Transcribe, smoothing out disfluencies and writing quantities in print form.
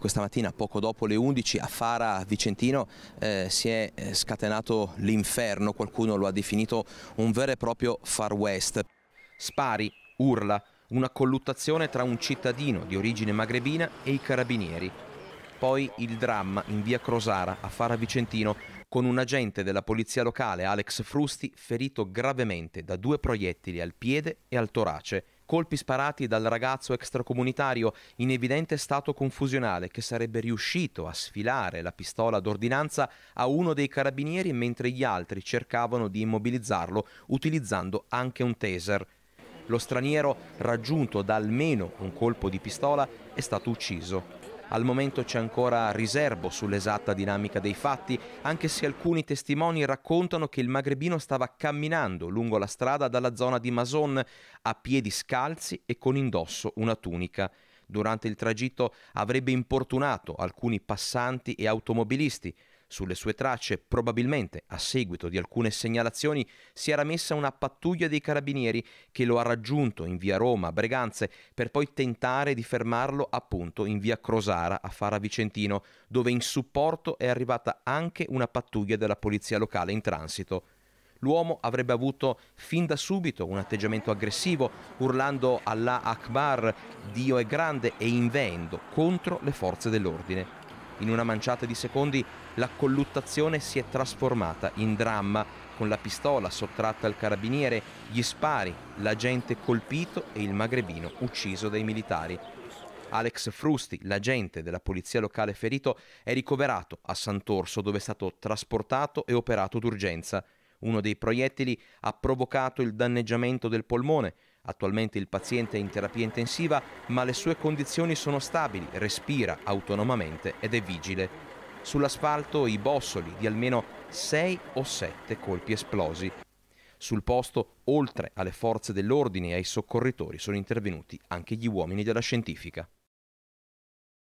Questa mattina, poco dopo le 11, a Fara Vicentino si è scatenato l'inferno, qualcuno lo ha definito un vero e proprio Far West. Spari, urla, una colluttazione tra un cittadino di origine magrebina e i carabinieri. Poi il dramma in via Crosara, a Fara Vicentino, con un agente della polizia locale, Alex Frusti, ferito gravemente da due proiettili al piede e al torace. Colpi sparati dal ragazzo extracomunitario in evidente stato confusionale che sarebbe riuscito a sfilare la pistola d'ordinanza a uno dei carabinieri mentre gli altri cercavano di immobilizzarlo utilizzando anche un taser. Lo straniero, raggiunto da almeno un colpo di pistola, è stato ucciso. Al momento c'è ancora riserbo sull'esatta dinamica dei fatti, anche se alcuni testimoni raccontano che il magrebino stava camminando lungo la strada dalla zona di Mason a piedi scalzi e con indosso una tunica. Durante il tragitto avrebbe importunato alcuni passanti e automobilisti. Sulle sue tracce, probabilmente a seguito di alcune segnalazioni, si era messa una pattuglia dei carabinieri che lo ha raggiunto in via Roma, Breganze, per poi tentare di fermarlo appunto in via Crosara, a Fara Vicentino, dove in supporto è arrivata anche una pattuglia della polizia locale in transito. L'uomo avrebbe avuto fin da subito un atteggiamento aggressivo, urlando "Allah Akbar", Dio è grande, e inveendo contro le forze dell'ordine. In una manciata di secondi la colluttazione si è trasformata in dramma, con la pistola sottratta al carabiniere, gli spari, l'agente colpito e il magrebino ucciso dai militari. Alex Frusti, l'agente della polizia locale ferito, è ricoverato a Sant'Orso, dove è stato trasportato e operato d'urgenza. Uno dei proiettili ha provocato il danneggiamento del polmone. Attualmente il paziente è in terapia intensiva, ma le sue condizioni sono stabili, respira autonomamente ed è vigile. Sull'asfalto i bossoli di almeno 6 o 7 colpi esplosi. Sul posto, oltre alle forze dell'ordine e ai soccorritori, sono intervenuti anche gli uomini della scientifica.